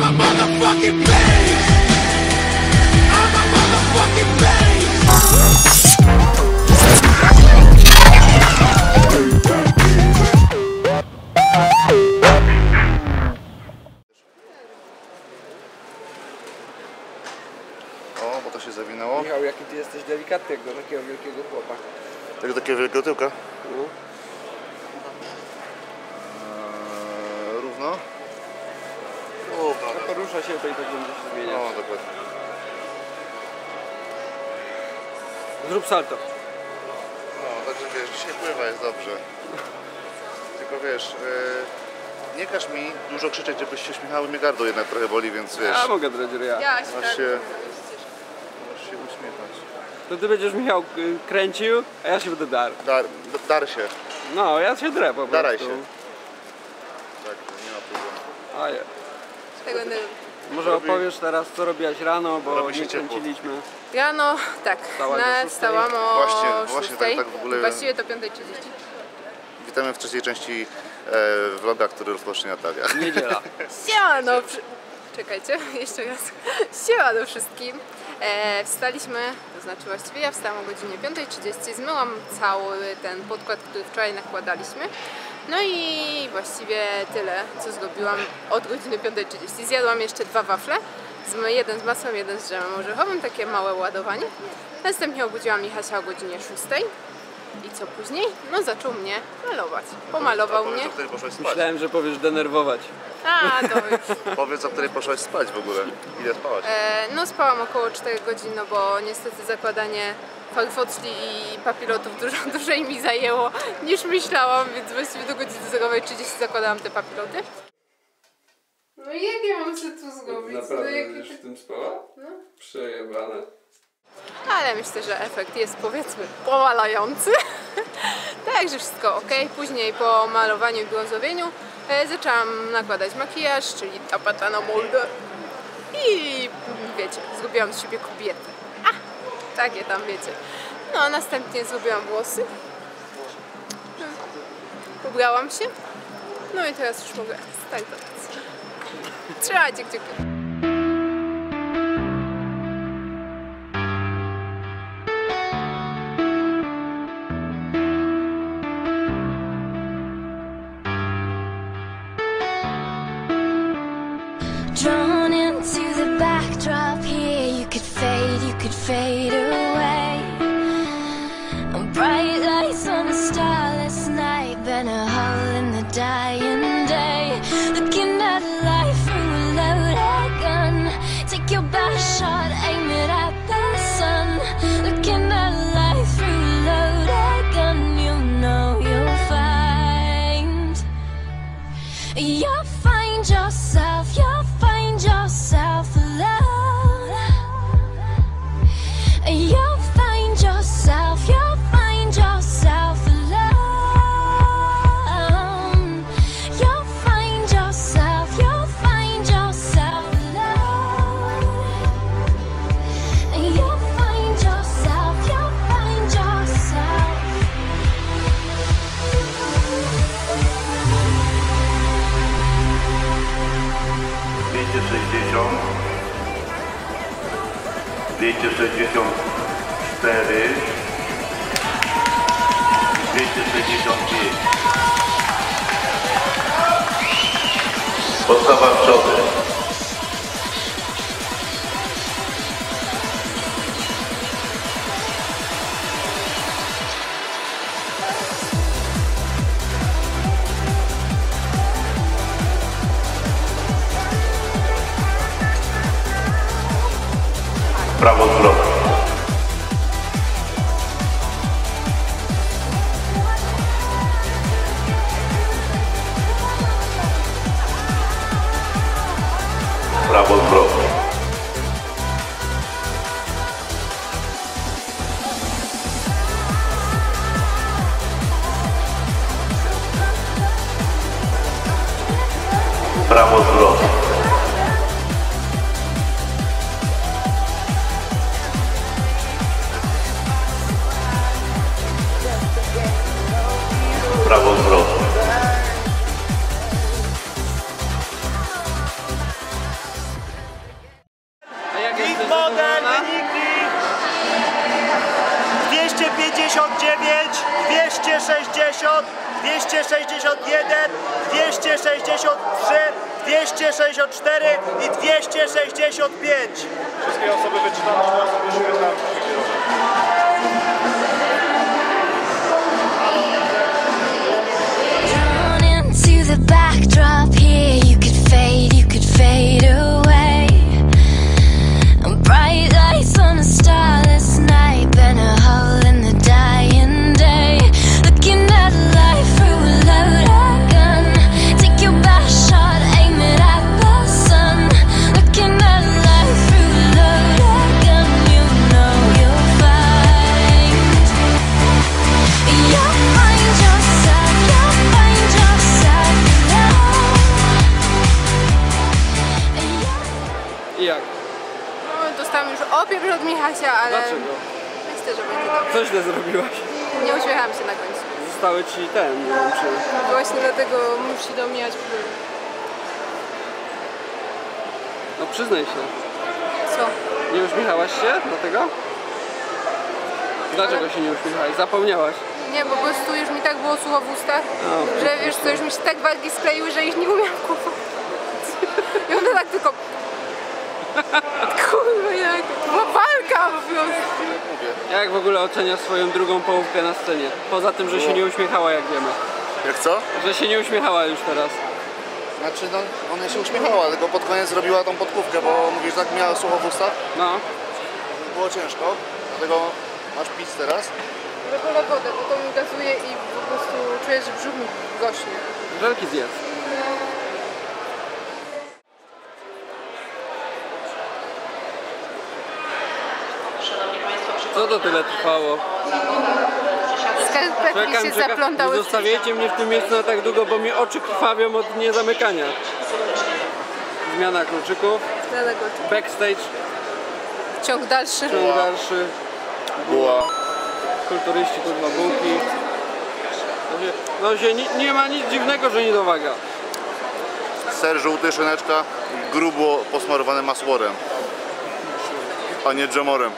I'm a motherfucking bitch. I'm a motherfucking bitch. O, bo to się zawinęło. Michał, jaki ty jesteś delikatny, jak do takiego wielkiego chłopa. Tego takiego wielkiego tyłka? Równo? Równo. Porusza się, to i tak będzie się zmieniać. No, dokładnie. Zrób salto. No, także wiesz, dzisiaj pływa, jest dobrze. Tylko wiesz, nie każ mi dużo krzyczeć, żebyś się śmiechał i mnie gardło jednak trochę boli, więc wiesz. Ja mogę drać ryja. Masz się uśmiechać. To ty będziesz, Michał, kręcił, a ja się będę darł. Dar się. No, ja się drę po prostu. Daraj się. Tak, nie ma problemu. A ja. Może opowiesz teraz, co robiłaś rano, bo robi się nie kręciliśmy. Rano, tak. Wstałam o 6. Właśnie, tak w ogóle. Właściwie to 5:30. Witamy w trzeciej części vloga, który rozpocznie Natalia. Niedziela. Siemano. Czekajcie, jeszcze raz. Siemano wszystkim. Wstaliśmy, to znaczy właściwie ja wstałam o godzinie 5:30, zmyłam cały ten podkład, który wczoraj nakładaliśmy. No i właściwie tyle, co zrobiłam od godziny 5:30. Zjadłam jeszcze 2 wafle, jeden z masłem, jeden z dżemem orzechowym, takie małe ładowanie. Następnie obudziłam Michasia o godzinie 6:00. I co później? No zaczął mnie malować. Pomalował mnie. Powiedz, o której poszłaś spać. Myślałem, że powiesz denerwować. A, to już. Powiedz, o której poszłaś spać w ogóle. Ile spałaś? No spałam około 4 godzin, no bo niestety zakładanie farfocli i papilotów dużo dłużej mi zajęło niż myślałam, więc właściwie do godziny 0:30 zakładałam te papiloty. No i jak ja mam się tu zgubić? Naprawdę będziesz w tym spała? No. Przejebane. Ale myślę, że efekt jest, powiedzmy, powalający. Także wszystko ok. Później po malowaniu i brązowieniu zaczęłam nakładać makijaż, czyli tapata na moldę. I wiecie, zrobiłam z siebie kobietę. Takie tam, wiecie. No, następnie zrobiłam włosy. Ubrałam się. No i teraz już mogę startować. Trzymajcie kciuki. Drawn into the backdrop here, you could fade away. A bright lights on a starless night, been a hole in the dying day. Looking at life through a loaded gun, take your best shot, aim it at the sun. Looking at life through a loaded gun, you know you'll find yourself, you'll find yourself alone. You'll find yourself, you'll find yourself alone. You'll find yourself, you'll find yourself alone. You'll find yourself, you'll find yourself. Wiecie, 60. 264, 265. Podstawa w przodu. Prawo zwrot. Prawo zwrot. Prawo zwrot. Prawo zwrot. 260, 261, 263, 264 i 265. Wszystkie osoby wyczytane były tam. Dostałam już opiekę od Michasia, ale... Dlaczego? Myślę, że będzie dobrze. Co źle zrobiłaś? Nie uśmiechałam się na końcu. Zostały ci właśnie dlatego musi do Michaś próby. No przyznaj się. Co? Nie uśmiechałaś się dlatego? Dlaczego się nie uśmiechałaś? Zapomniałaś? Nie, bo po prostu już mi tak było sucho w ustach, że wiesz co, już mi się tak wargi skleiły, że ich nie umiałam kupować. I one tak tylko... Kurwa, jak walka po prostu. Jak w ogóle oceniasz swoją drugą połówkę na scenie? Poza tym, że się nie uśmiechała, jak wiemy. Jak co? Że się nie uśmiechała już teraz. Znaczy, no, ona się uśmiechała, tylko pod koniec zrobiła tą podkówkę, bo mówisz, tak miała sucho w ustach. No. Było ciężko, dlatego masz pić teraz. Wypalę wodę, bo to mi gazuje i po prostu czuję, że brzuch mi gośnie. Żelki zjedz. Co to tyle trwało? Skarpetki się zaplątały. Nie zostawiajcie mnie w tym miejscu na tak długo, bo mi oczy krwawią od niezamykania. Zmiana kluczyków. Backstage. Ciąg dalszy. Buła. Kulturyści, kurwa, bułki. Nie ma nic dziwnego, że niedowaga. Ser żółty, szyneczka, grubo posmarowane masłorem, a nie dżemorem.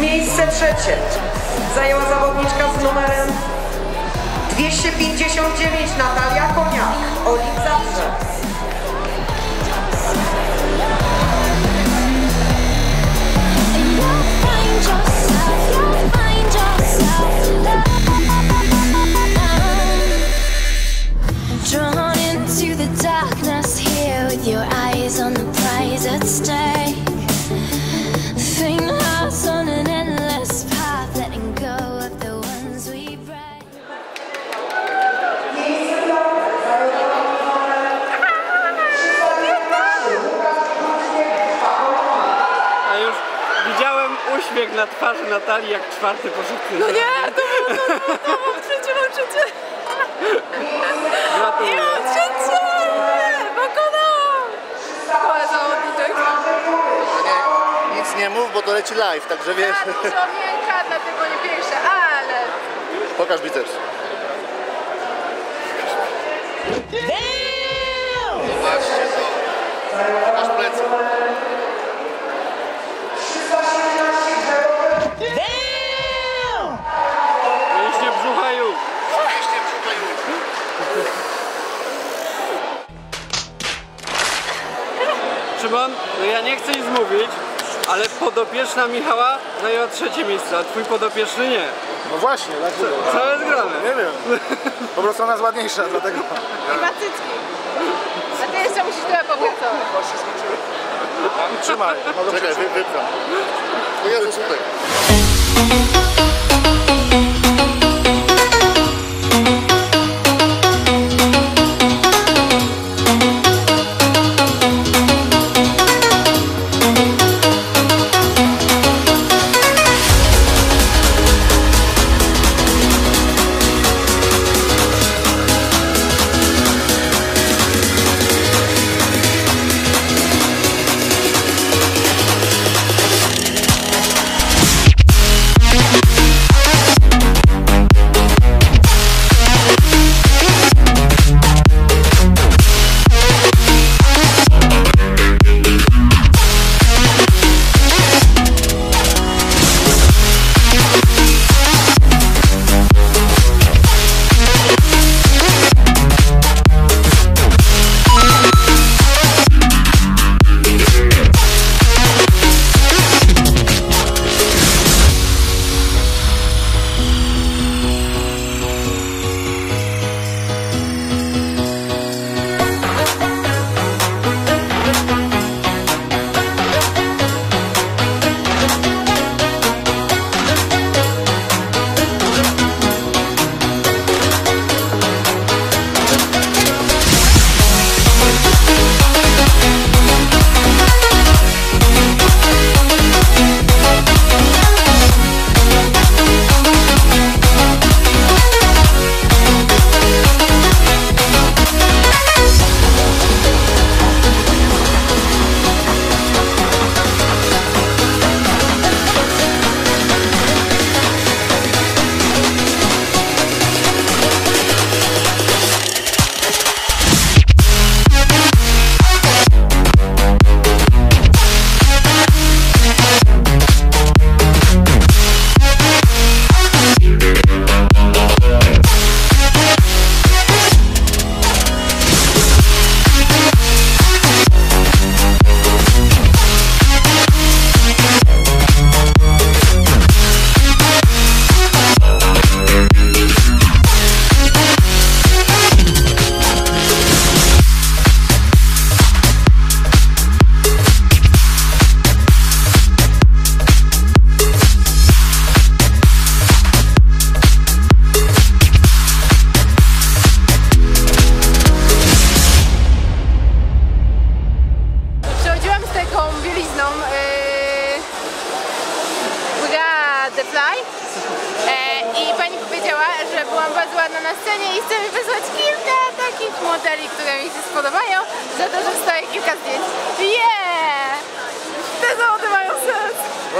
Miejsce trzecie zajęła zawodniczka z numerem 259 Natalia Koniak, Olica Brzez. uśmiech na twarzy Natalii jak czwarty po szóstym. No nie, to było w trzecim uczycie. Gratuluję. I uczycie! Nic nie mów, bo to leci live, także wiesz. Ja dużo miękka, dlatego nie piększe, ale... Pokaż biceps. Zobaczcie to. Masz plecy. Mięśnie brzucha już. Mięśnie brzucha już. Szymon, no ja nie chcę nic mówić, ale podopieczna Michała zajęła trzecie miejsce, a twój podopieczny nie. No właśnie, dlaczego? Całe zgrane. Nie wiem. Po prostu ona jest ładniejsza, dlatego. Chyba cycki. A ty jeszcze musisz trochę popracować. Trzymaj. Czekaj, wypram. No ja tutaj.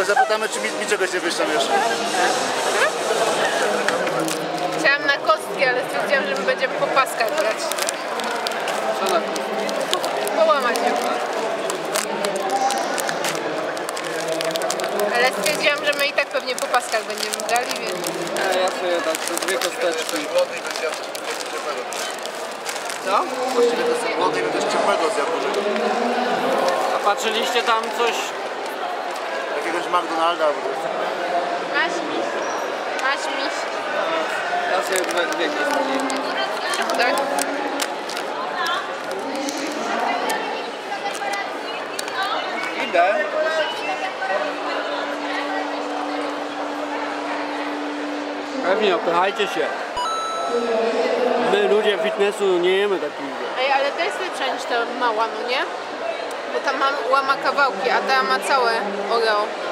Zapytamy, czy mi czegoś nie wyszło jeszcze. Chciałam na kostki, ale stwierdziłam, że my będziemy po paskach grać. Co na połamać ją. Ale stwierdziłam, że my i tak pewnie po paskach będziemy grali, więc... Ja sobie tak, to dwie kosteczki. Co? Właściwie to są lody i coś ciepłego zjadło. A patrzyliście tam coś... McDonalda. Masz miś. Ja sobie dwie kostki. Tak? Idę. Pewnie, opychajcie się. My ludzie fitnessu nie jemy takich. Ej, ale to jest lepsza niż ta mała, no nie? Bo tam ma łama kawałki, a ta ma całe Oreo.